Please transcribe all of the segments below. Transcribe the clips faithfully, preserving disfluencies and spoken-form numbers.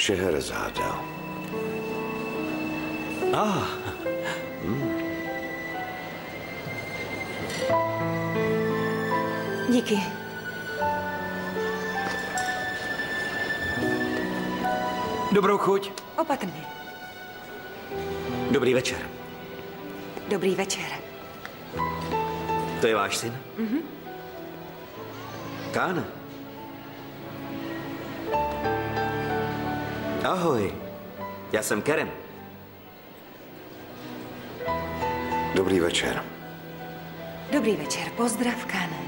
Šeherezáda. Ah. Hmm. Díky. Dobrou chuť. Opatrně. Dobrý večer. Dobrý večer. To je váš syn? Mhm. Kaane. Ahoj. Já jsem Kerem. Dobrý večer. Dobrý večer. Pozdrav, Kaane.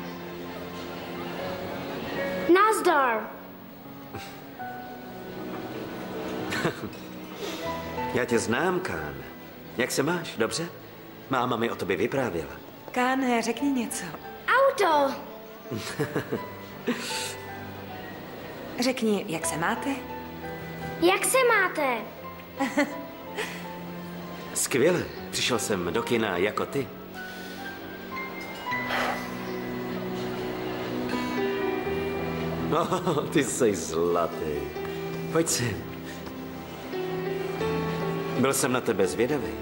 Nazdar. Já tě znám, Kaane. Jak se máš? Dobře? Máma mi o tobě vyprávěla. Kaane, řekni něco. Auto. Řekni, jak se máte? Jak se máte? Skvěle. Přišel jsem do kina jako ty. Oh, ty jsi zlatý. Pojď sem. Byl jsem na tebe zvědavý.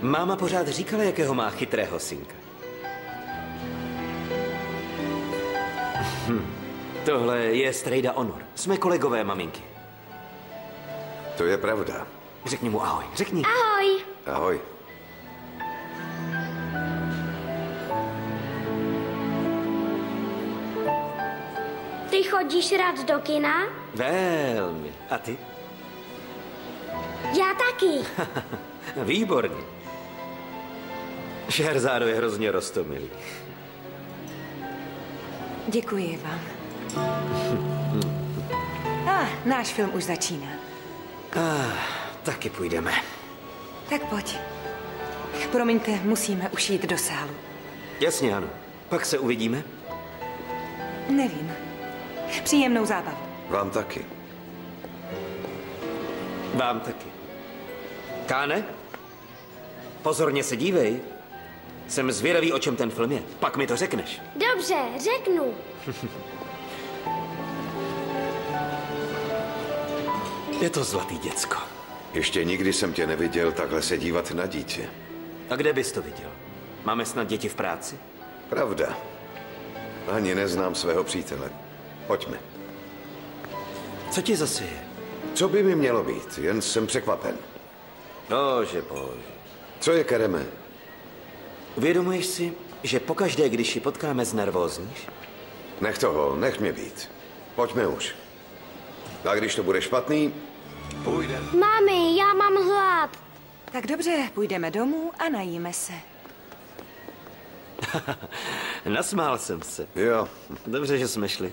Máma pořád říkala, jakého má chytrého synka. Hm. Tohle je strejda Honor. Jsme kolegové maminky. To je pravda. Řekni mu ahoj. Řekni. Ahoj. Ahoj. Ty chodíš rád do kina? Velmi. A ty? Já taky. Výborně. Šeherezádo je hrozně roztomilý. Děkuji vám. A ah, náš film už začíná. Ah, taky půjdeme. Tak pojď. Promiňte, musíme už jít do sálu. Jasně, ano. Pak se uvidíme? Nevím. Příjemnou zábavu. Vám taky. Vám taky. Kaane? Pozorně se dívej. Jsem zvědavý, o čem ten film je. Pak mi to řekneš. Dobře, řeknu. Je to zlatý děcko. Ještě nikdy jsem tě neviděl takhle se dívat na dítě. A kde bys to viděl? Máme snad děti v práci? Pravda. Ani neznám svého přítele. Pojďme. Co ti zase je? Co by mi mělo být? Jen jsem překvapen. Bože, bože. Co je, Kereme? Uvědomuješ si, že pokaždé, když ji potkáme, znervózníš? Nech toho, nech mě být. Pojďme už. A když to bude špatný, půjdeme. Mami, já mám hlad. Tak dobře, půjdeme domů a najíme se. Nasmál jsem se. Jo. Dobře, že jsme šli.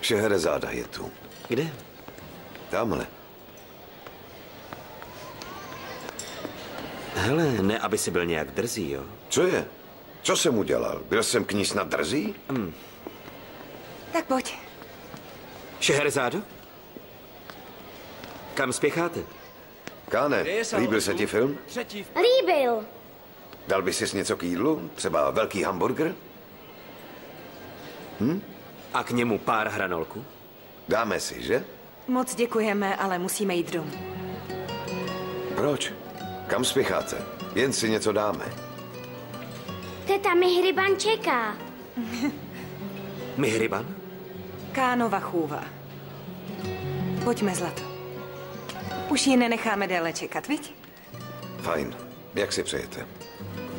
Šeherezáda je tu. Kde? Tamhle. Hele, ne, aby si byl nějak drzý, jo? Co je? Co jsem udělal? Byl jsem k ní snad drzý? Hmm. Tak pojď. Šeherezádo? Kam spěcháte? Kaane, líbil se ti film? Líbil. Dal bys si něco k jídlu? Třeba velký hamburger? Hm? A k němu pár hranolků? Dáme si, že? Moc děkujeme, ale musíme jít domů. Proč? Kam spěcháte? Jen si něco dáme. Teta Mihriban čeká. Mihriban? Kánova chůva. Pojďme, zlato. Už ji nenecháme déle čekat, viď? Fajn. Jak si přejete?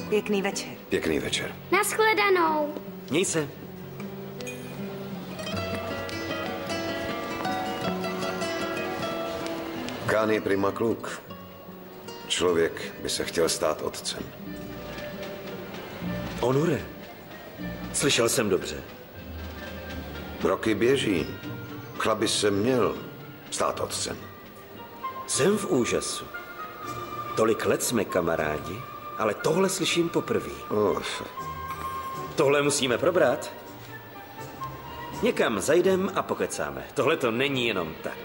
Pěkný večer. Pěkný večer. Nashledanou. Měj se. Kaane je prima kluk. Člověk by se chtěl stát otcem. Honore, slyšel jsem dobře. Roky běží. Chlap by se měl stát otcem. Jsem v úžasu. Tolik let jsme kamarádi, ale tohle slyším poprvé. Oh. Tohle musíme probrat. Někam zajdem a pokecáme. Tohle to není jenom tak.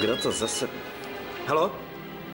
Kdo to zase... Halo?